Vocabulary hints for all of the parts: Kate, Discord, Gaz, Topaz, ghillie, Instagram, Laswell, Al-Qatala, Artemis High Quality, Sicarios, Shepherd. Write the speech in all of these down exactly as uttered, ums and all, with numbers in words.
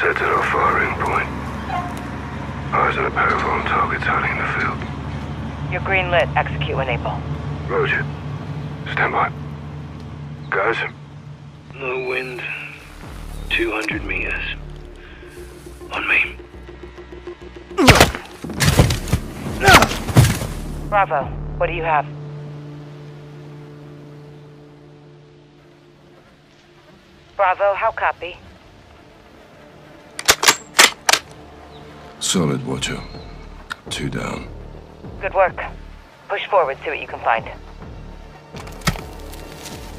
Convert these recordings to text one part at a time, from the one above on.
set at our firing point. Eyes on a pair of armed targets hiding in the field. You're green lit. Execute when able. Roger. Stand by. Guys? Low wind. two hundred meters. On me. Bravo. What do you have? Bravo, how copy? Solid, Watcher. Two down. Good work. Push forward, see what you can find.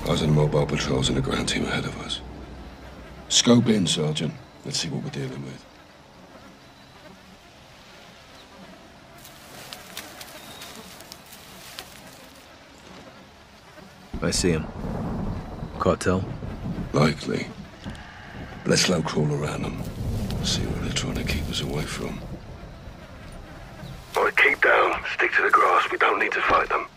Ours and mobile patrols and a ground team ahead of us. Scope in, Sergeant. Let's see what we're dealing with. I see him. Cartel? Likely. Let's slow crawl around them. See what they're trying to keep us away from. All right, keep down. Stick to the grass. We don't need to fight them.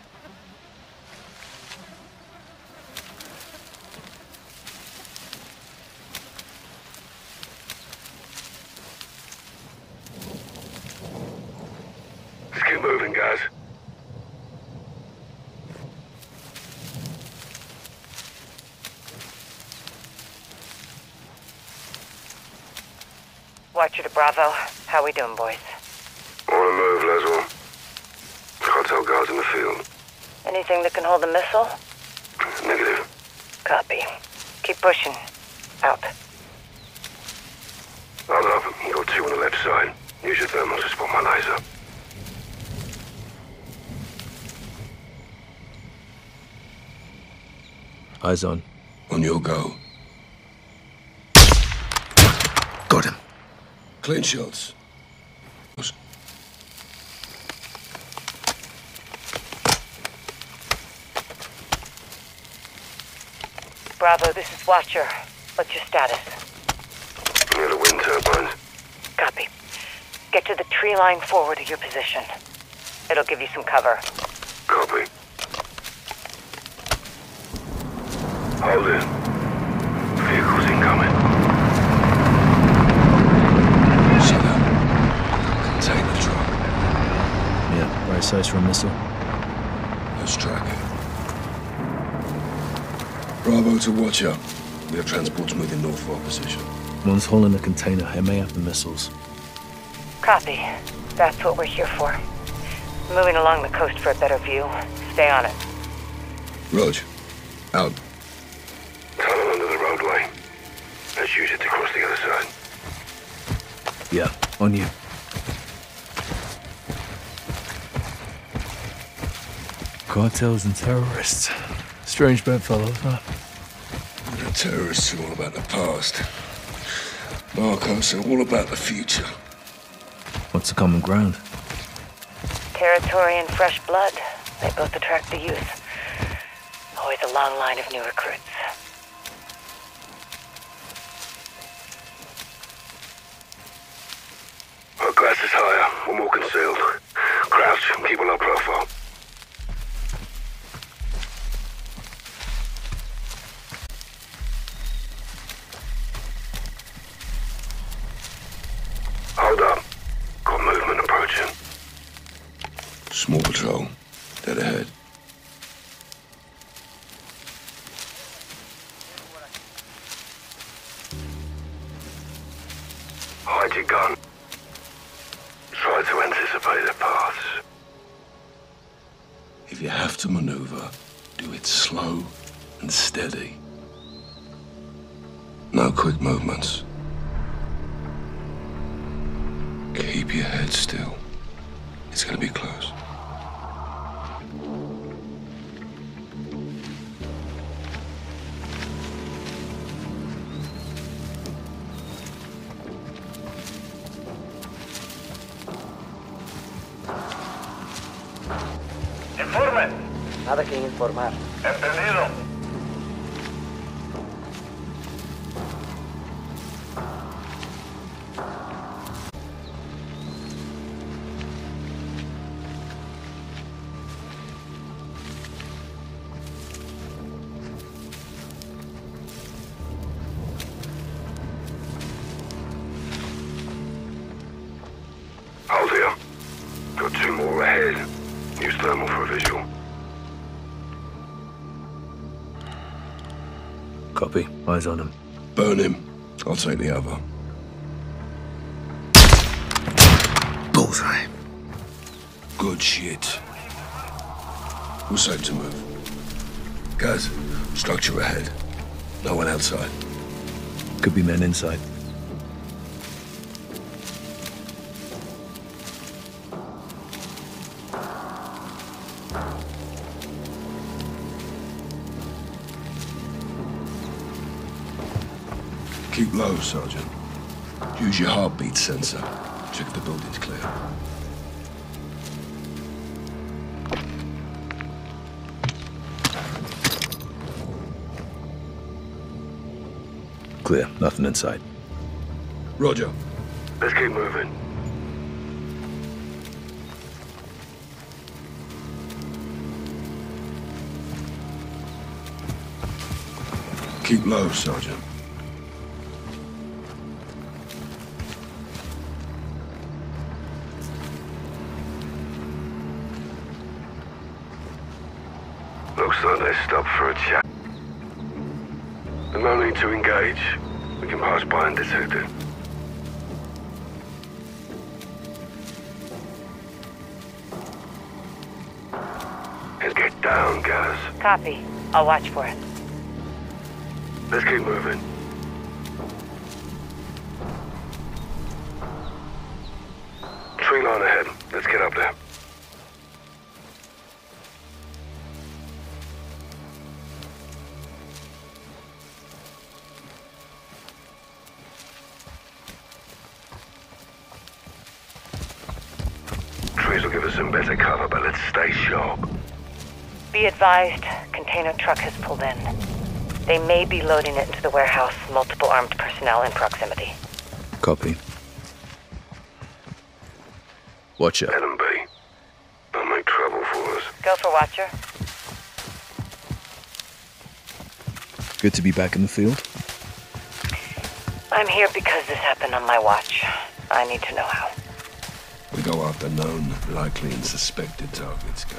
Watcher to Bravo. How we doing, boys? On the move, Laswell. Cartel guards in the field. Anything that can hold the missile? Negative. Copy. Keep pushing. Out. I'm up. You got two on the left side. Use your thermal to spot my laser. Eyes on. On your go. Got him. Clean shots. Bravo, this is Watcher. What's your status? Near the wind turbines. Copy. Get to the tree line forward of your position. It'll give you some cover. Copy. Hold in. Vehicles incoming. Right size for a missile. Let's track it. Bravo to Watcher. We have transports moving north for our position. One's hauling a container. It may have the missiles. Copy. That's what we're here for. Moving along the coast for a better view. Stay on it. Roger. Out. Tunnel under the roadway. Let's use it to cross the other side. Yeah, on you. Cartels and terrorists. Strange bedfellows, huh? The terrorists are all about the past. Narcos are all about the future. What's the common ground? Territory and fresh blood. They both attract the youth. Always a long line of new recruits. Our glass is higher. We're more concealed. Crouch and keep a low profile. Small patrol, dead ahead. Hide your gun. Try to anticipate their paths. If you have to maneuver, do it slow and steady. No quick movements. Keep your head still. It's gonna be close. Nada que informar. Entendido. Copy. Eyes on him. Burn him. I'll take the other. Bullseye. Good shit. We're safe to move. Gaz, structure ahead. No one outside. Could be men inside. Keep low, Sergeant. Use your heartbeat sensor. Check if the building's clear. Clear. Nothing inside. Roger. Let's keep moving. Keep low, Sergeant. Looks like they stopped for a chat. No need to engage. We can pass by undetected. And get down, Gaz. Copy. I'll watch for it. Let's keep moving. Tree line ahead. Let's get up there. Be advised, container truck has pulled in. They may be loading it into the warehouse, multiple armed personnel in proximity. Copy. Watcher. Let them be. They'll make trouble for us. Go for Watcher. Good to be back in the field. I'm here because this happened on my watch. I need to know how. We go after known, likely, and suspected targets, Kate.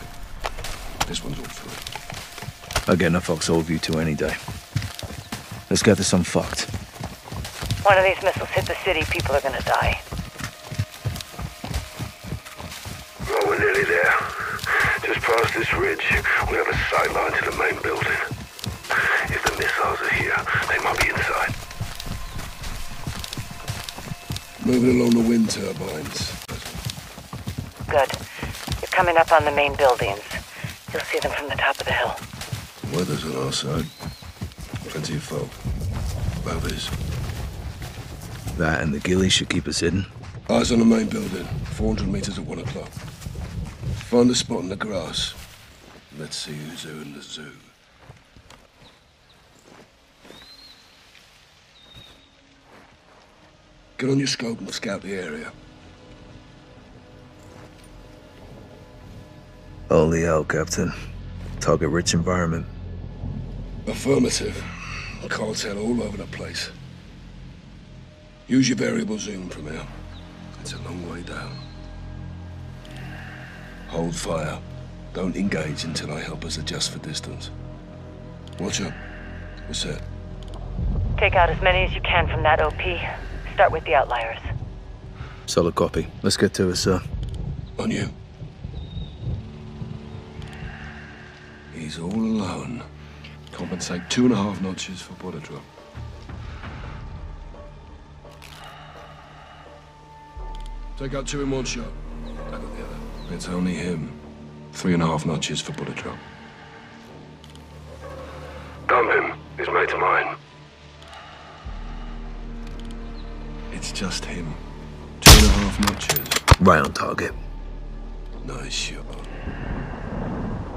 This one's all through. I'll get in a foxhole view to any day. Let's get this unfucked. One of these missiles hit the city, people are gonna die. Well, we're nearly there. Just past this ridge, we have a sight line to the main building. If the missiles are here, they might be inside. Moving along the wind turbines. Good. You're coming up on the main buildings. You'll see them from the top of the hill. The weather's on our side. Plenty of folk. Rovers. That and the ghillie should keep us hidden. Eyes on the main building. four hundred meters at one o'clock. Find a spot in the grass. Let's see who's who in the zoo. Get on your scope and scout the area. Only out, Captain. Target-rich environment. Affirmative. Cartel all over the place. Use your variable zoom from here. It's a long way down. Hold fire. Don't engage until I help us adjust for distance. Watch up. We're set. Take out as many as you can from that O P. Start with the outliers. Solid copy. Let's get to it, sir. On you. He's all alone. Compensate two and a half notches for border drop. Take out two in one shot. I got the other. It's only him. Three and a half notches for border drop. Dump him. He's mate of mine. It's just him. Two and a half notches. Right on target. Nice shot.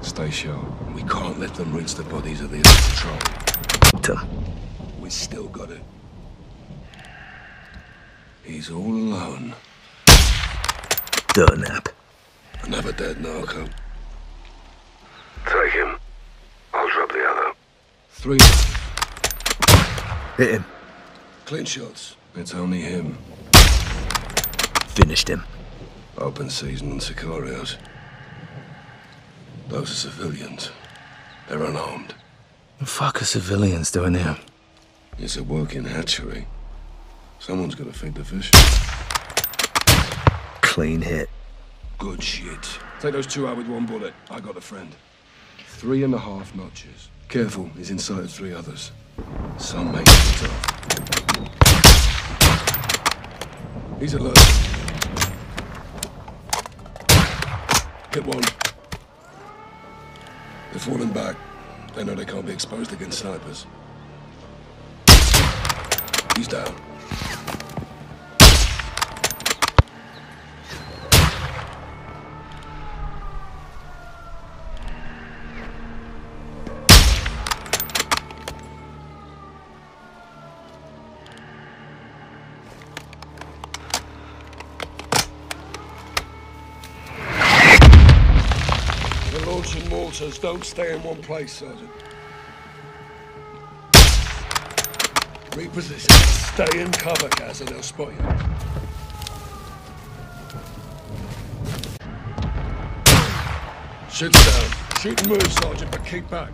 Stay sharp. We can't let them rinse the bodies of the other patrol. We still got it. He's all alone. Durnap. Another dead narco. Take him. I'll drop the other. Three. Hit him. Clean shots. It's only him. Finished him. Open season on Sicarios. Those are civilians. They're unarmed. What the fuck are civilians doing here? It's a working hatchery. Someone's gonna feed the fish. Clean hit. Good shit. Take those two out with one bullet. I got a friend. Three and a half notches. Careful, he's inserted three others. Some make it tough. He's alert. Hit one. They're falling back. They know they can't be exposed against snipers. He's down. Mortars don't stay in one place, Sergeant. Reposition. Stay in cover, Gaz, and they'll spot you. Shoot down. Shoot and move, Sergeant, but keep back.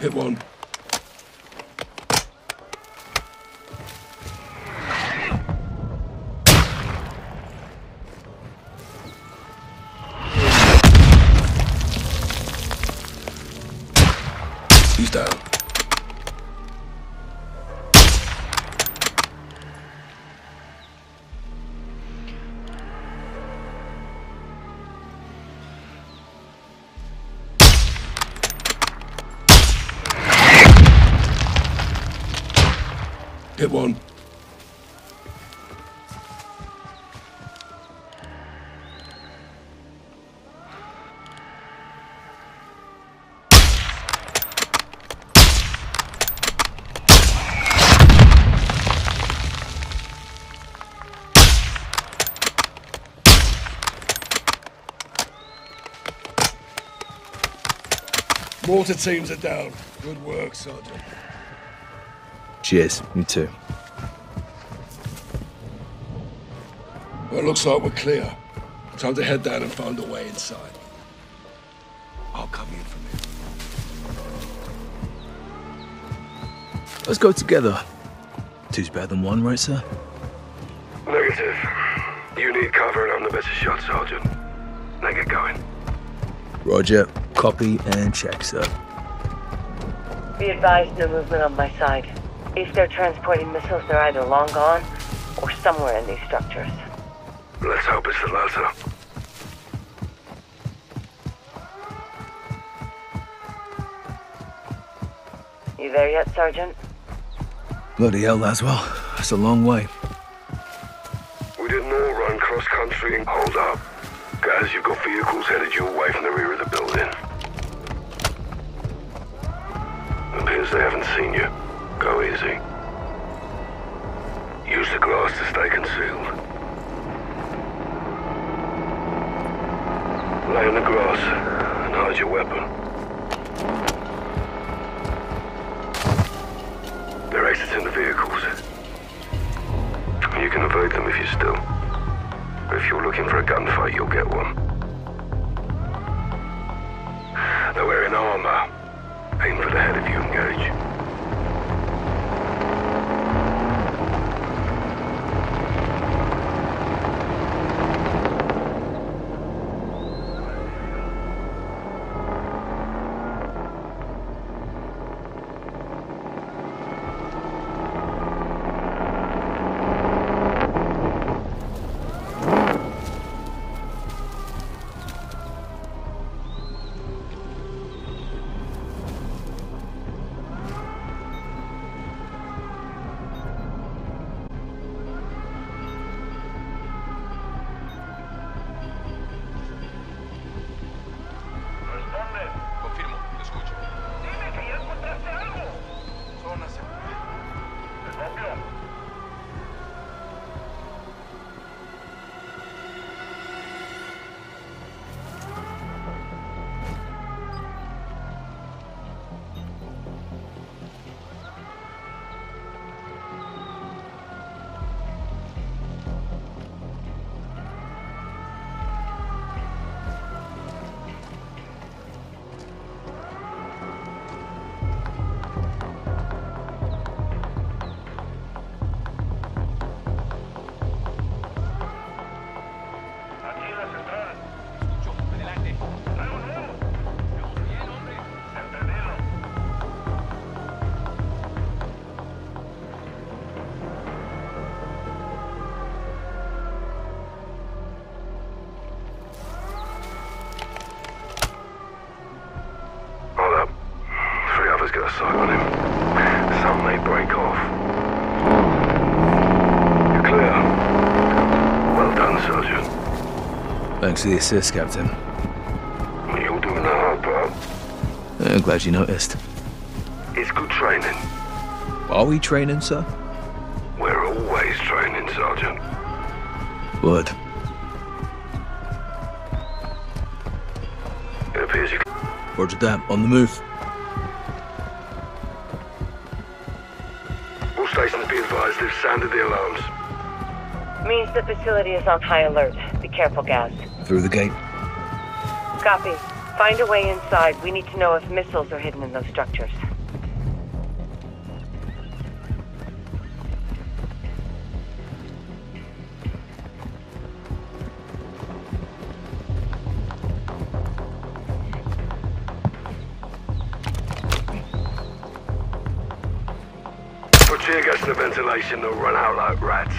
Hit one. Hit one. Mortar teams are down. Good work, Sergeant. Cheers, you too. Well, it looks like we're clear. Time to head down and find a way inside. I'll come in from here. Let's go together. Two's better than one, right, sir? Negative. You need cover and I'm the better shot, Sergeant. Now get going. Roger. Copy and check, sir. Be advised, no movement on my side. If they're transporting missiles, they're either long gone or somewhere in these structures. Let's hope it's the latter. You there yet, Sergeant? Bloody hell, Laswell. That's a long way. We didn't all run cross-country and hold up. Guys, you've got vehicles headed your way from the rear of the building. Appears they haven't seen you. Go easy. Use the glass to stay concealed. Lay on the grass and hide your weapon. They're exiting the vehicles. You can evade them if you still. But if you're looking for a gunfight, you'll get one. They're wearing armor. Aim for the head if you engage. sight on him. Some may break off. You're clear. Well done, Sergeant. Thanks for the assist, Captain. You're doing the hard part. I'm glad you noticed. It's good training. Are we training, sir? We're always training, Sergeant. Good. It appears you can... Roger that. On the move. All stations be advised, they've sounded the alarms. Means the facility is on high alert. Be careful, Gaz. Through the gate. Copy. Find a way inside. We need to know if missiles are hidden in those structures. Tear gas in the ventilation, they'll run out like rats.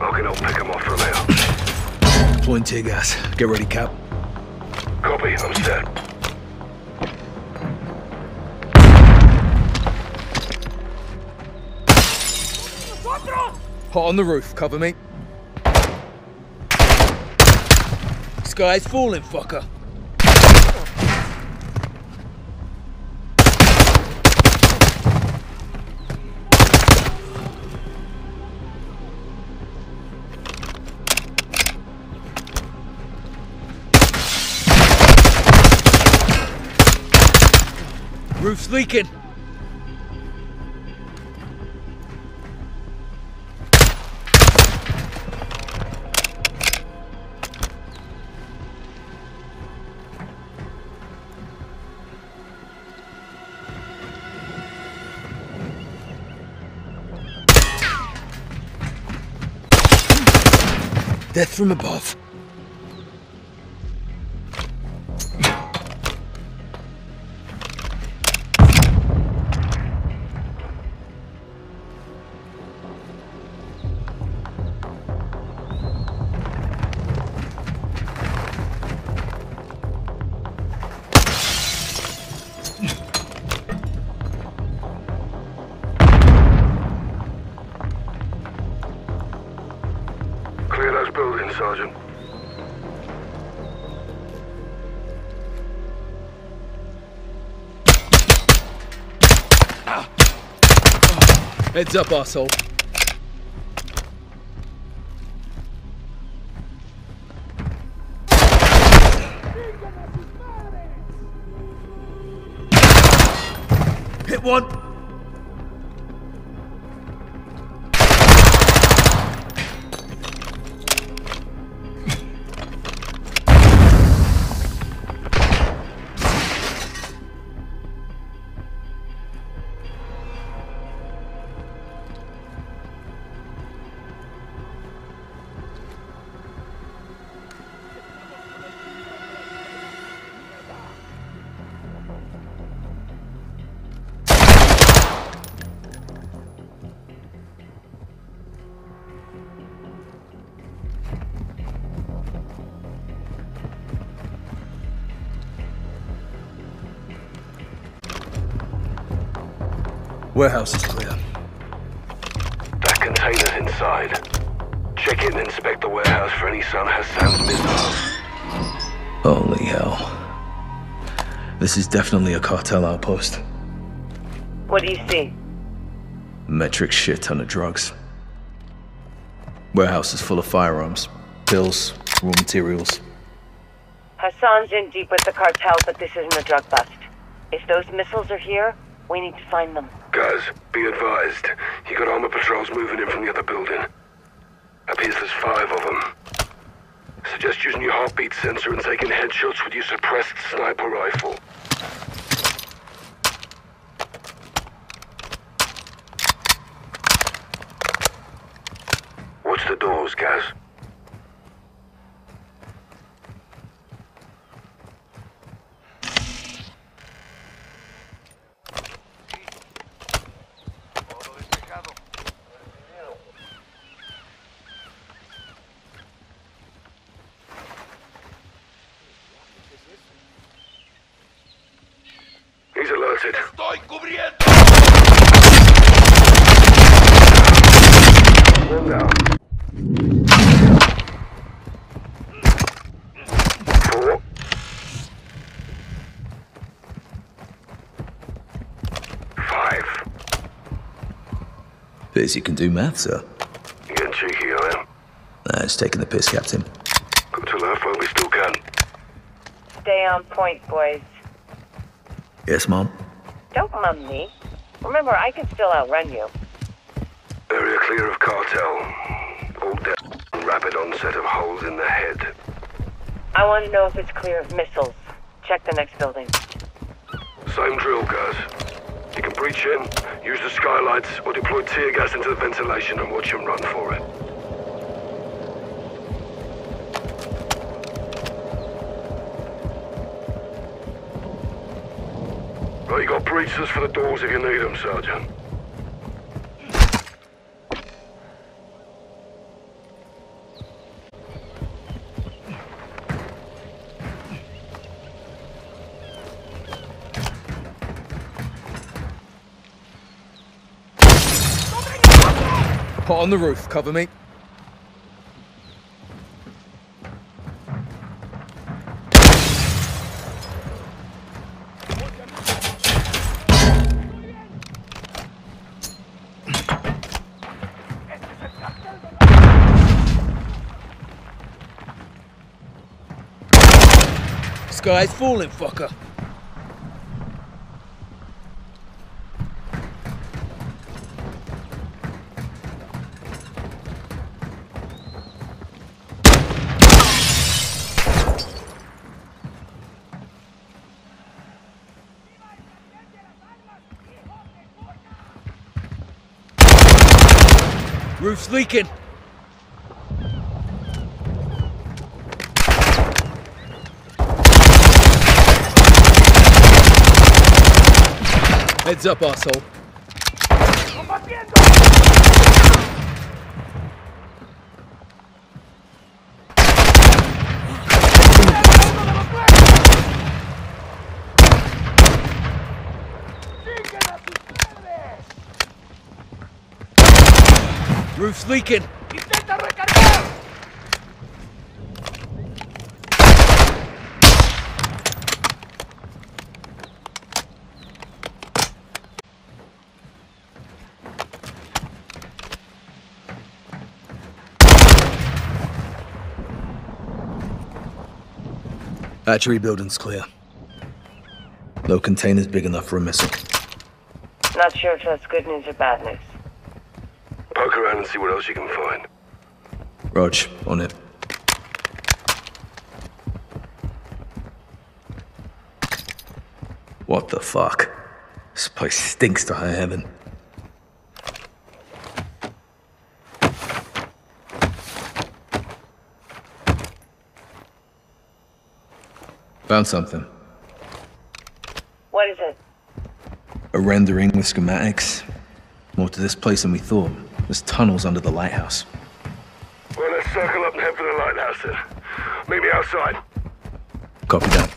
I can help pick them off from here. Deploying tear gas. Get ready, Cap. Copy, I'm set. Hot on the roof, cover me. Sky's falling, fucker. Roof's leaking. Death from above. Sergeant. Ah. Oh. Heads up, arsehole. Hit one. Warehouse is clear. That container's inside. Check it and inspect the warehouse for any Sun Hassan's missiles. Holy hell. This is definitely a cartel outpost. What do you see? Metric shit ton of drugs. Warehouse is full of firearms, pills, raw materials. Hassan's in deep with the cartel, but this isn't a drug bust. If those missiles are here, we need to find them. Guys, be advised. You got armor patrols moving in from the other building. Appears there's five of them. Suggest using your heartbeat sensor and taking headshots with your suppressed sniper rifle. Watch the doors, Gaz. mounted. One down. Four. Five. Piss, you can do math, sir. You're getting cheeky, I am. Nah, it's taking the piss, Captain. Good to laugh while we still can. Stay on point, boys. Yes, Mom? Don't mum me. Remember, I can still outrun you. Area clear of cartel. All down. Rapid onset of holes in the head. I want to know if it's clear of missiles. Check the next building. Same drill, Gaz. You can breach in, use the skylights, or deploy tear gas into the ventilation and watch them run for it. Right, you got breaches for the doors if you need them, Sergeant. Hot on the roof, cover me. Sky's falling, fucker. Roof's leaking. Heads up, asshole. Roof's leaking. Battery building's clear. No container's big enough for a missile. Not sure if that's good news or bad news. Poke around and see what else you can find. Rog, on it. What the fuck? This place stinks to high heaven. Found something. What is it? A rendering with schematics. More to this place than we thought. There's tunnels under the lighthouse. Well, let's circle up and head for the lighthouse then. Meet me outside. Copy that.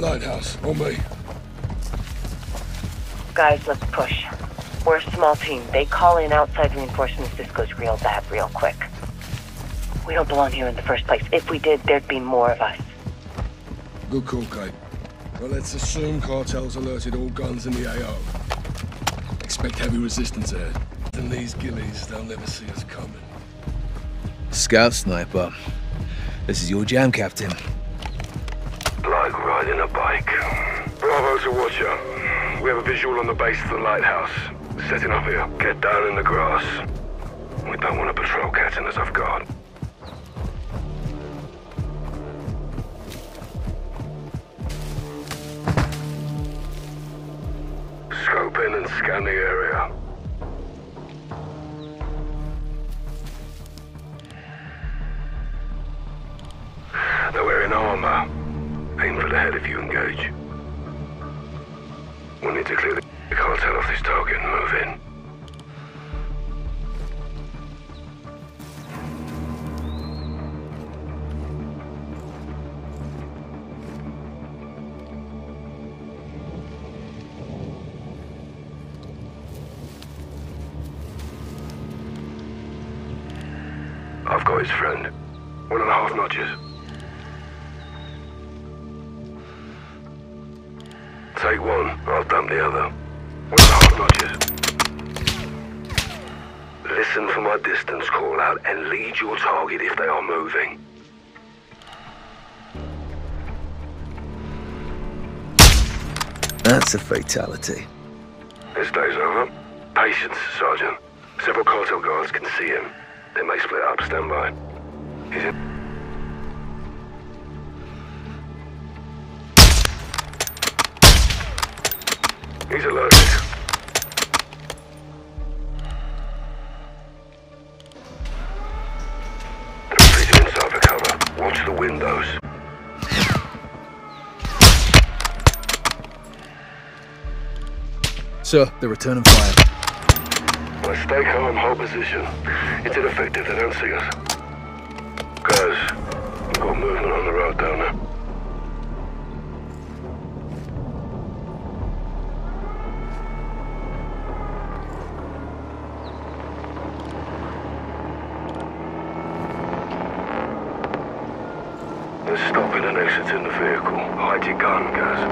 Lighthouse, on me. Guys, let's push. We're a small team. They call in outside reinforcements. This goes real bad real quick. We don't belong here in the first place. If we did, there'd be more of us. Good call, Kate. Well, let's assume cartel's alerted all guns in the A O. Expect heavy resistance ahead. And these gillies, they'll never see us coming. Scout sniper. This is your jam, Captain. Riding a bike. Bravo to Watcher. We have a visual on the base of the lighthouse. Setting up here. Get down in the grass. We don't want a patrol catching us off guard. Scope in and scan the area. in armor. Aim for the head if you engage. We'll need to clear the cartel off this target and move in. I've got his friend. One and a half notches. Take one, I'll dump the other. One and a half notches. Listen for my distance call out and lead your target if they are moving. That's a fatality. This day's over. Patience, Sergeant. Several cartel guards can see him. They may split up, stand by. He's in. He's alerted. Retreating inside for cover. Watch the windows. Sir, they're returning fire. Let's stay calm, hold position. It's ineffective, they don't see us. Gaz, we've got movement on the road down there. Let's stop it and exit in the vehicle. Hide your gun, Gaz.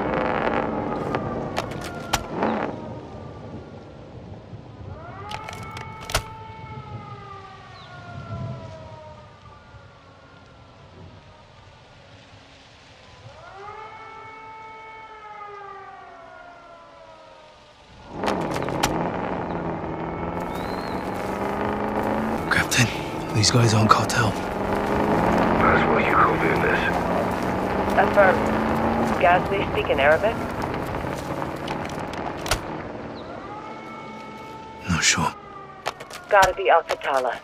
These guys aren't cartel. Laswell, you copying this? Affirm. Gaz, do you speak in Arabic? Not sure. Gotta be Al-Qatala.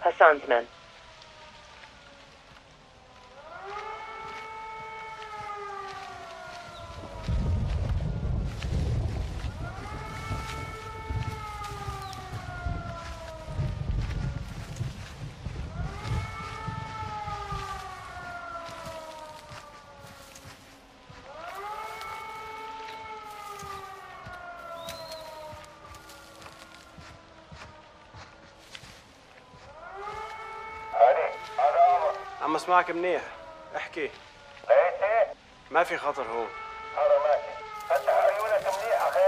Hassan's men. عم اسمعك منيح، احكي. لقيت ايه؟ ما في خطر هون. هذا ماشي، فتح عيونك منيح اخي.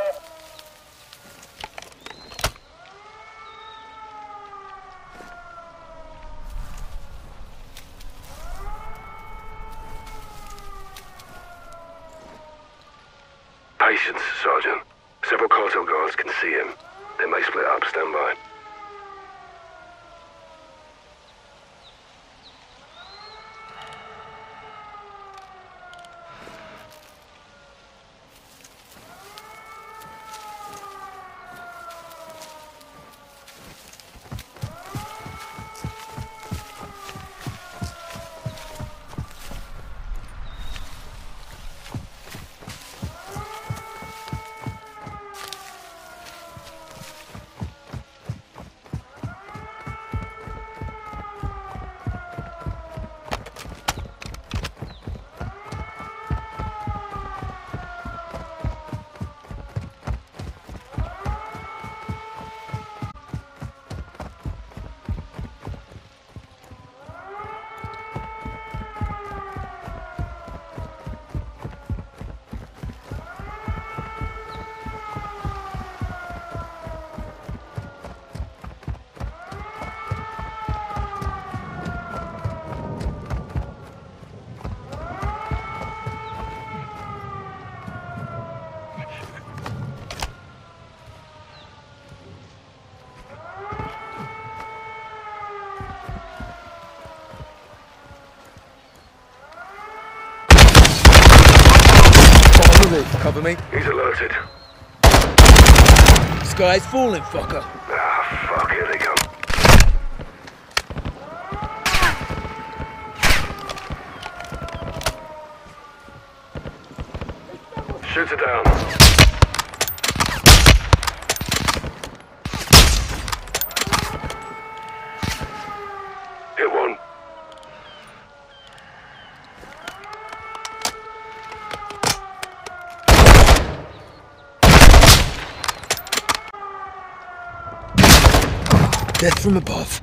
Patience, Sergeant. Several cartel guards can see him. They may split up, stand by. Cover me. He's alerted. This guy's falling, fucker. Ah, fuck, here they come. Shoot it down. Hit one. Death from above.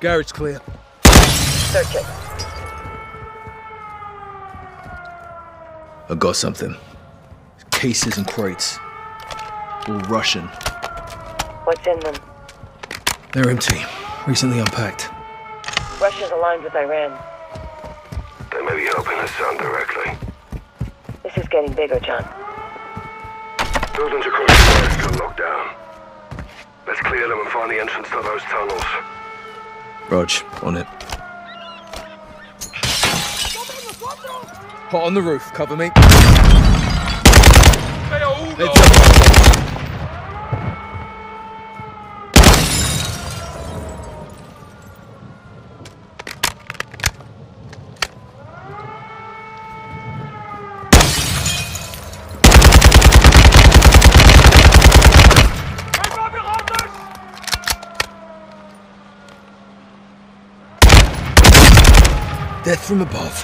Garage clear. Searching. I got something. Cases and crates. All Russian. What's in them? They're empty. Recently unpacked. Russia's aligned with Iran. They may be helping us on directly. This is getting bigger, John. Buildings across the forest are locked down. Let's clear them and find the entrance to those tunnels. Rog, on it. Hot on the roof, cover me. They are all death from above.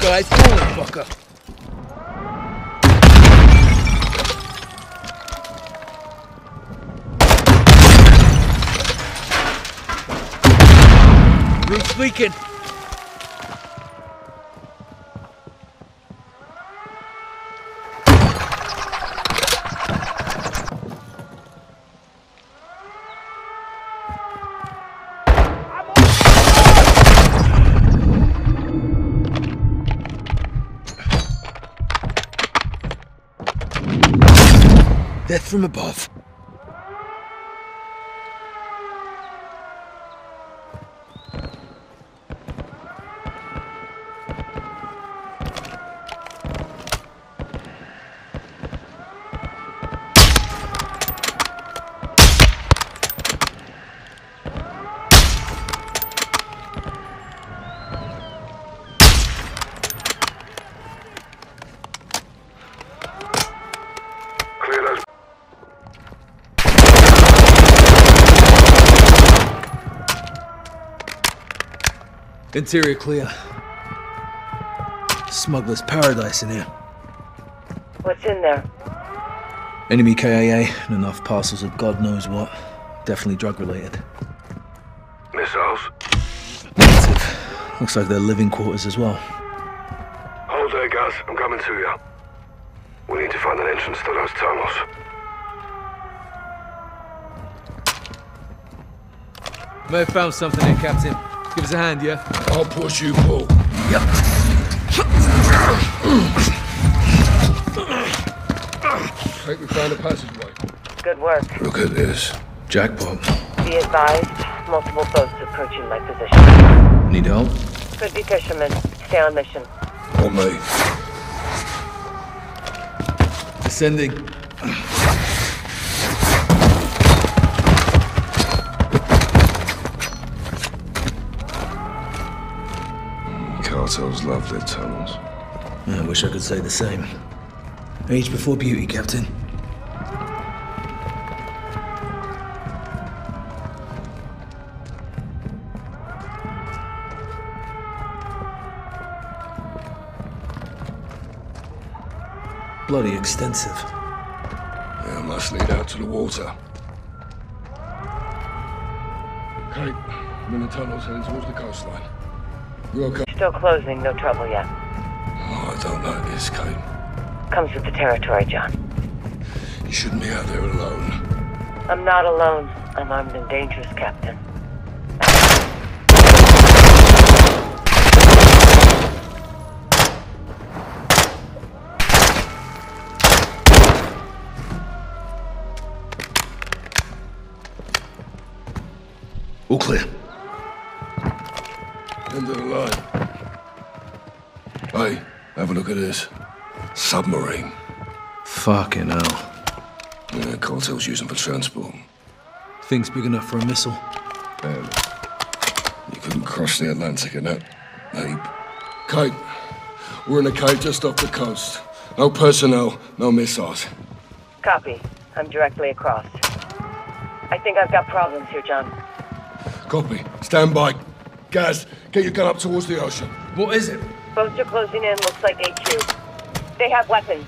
Guys, pull it, fucker. Roof's leaking. Death from above. Interior clear. Smuggler's paradise in here. What's in there? Enemy K I A and enough parcels of God knows what. Definitely drug related. Missiles? Negative. Looks like they're living quarters as well. Hold there, Gaz. I'm coming to you. We need to find an entrance to those tunnels. May have found something here, Captain. Give us a hand, yeah? I'll push you, Paul. Yep. I think we found a passageway. Good work. Look at this. Jackpot. Be advised, multiple boats approaching my position. Need help? Could be fishermen. Stay on mission. On me. Descending. Cartels love their tunnels. I wish I could say the same. Age before beauty, Captain. bloody extensive. Yeah, must lead out to the water. Kate, I'm in the tunnels heading towards the coastline. You okay? Still closing, no trouble yet. Oh, I don't like this, Kate. Comes with the territory, John. You shouldn't be out there alone. I'm not alone. I'm armed and dangerous, Captain. All clear. End of the line. Hey, have a look at this. Submarine. Fucking hell. Yeah, cartels use them for transport. Thing's big enough for a missile. Barely. You couldn't cross the Atlantic in that, Abe. Kate, we're in a cave just off the coast. No personnel, no missiles. Copy. I'm directly across. I think I've got problems here, John. Copy. Stand by. Gaz, get your gun up towards the ocean. What is it? Boats are closing in, looks like H Q. They have weapons.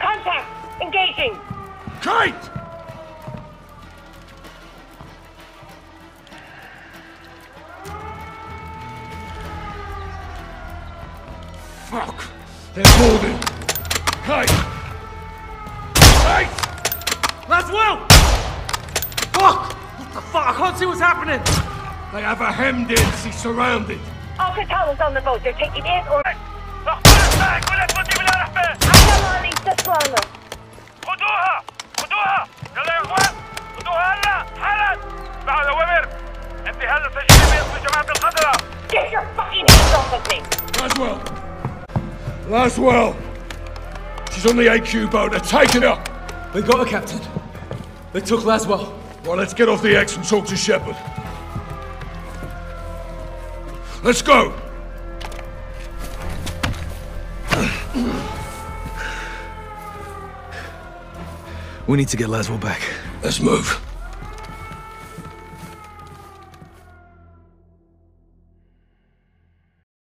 Contact! Engaging! Kate! Fuck! They're moving! Kate! Kate! Laswell! Fuck! What the fuck? I can't see what's happening! They have her hemmed in. She's surrounded. Al-Qatala's on the boat. They're taking in or... Get your fucking hands off of me! Laswell! Laswell! She's on the A Q boat. They're taking her! They got her, Captain. They took Laswell. Well, let's get off the X and talk to Shepherd. Let's go! We need to get Laswell back. Let's move.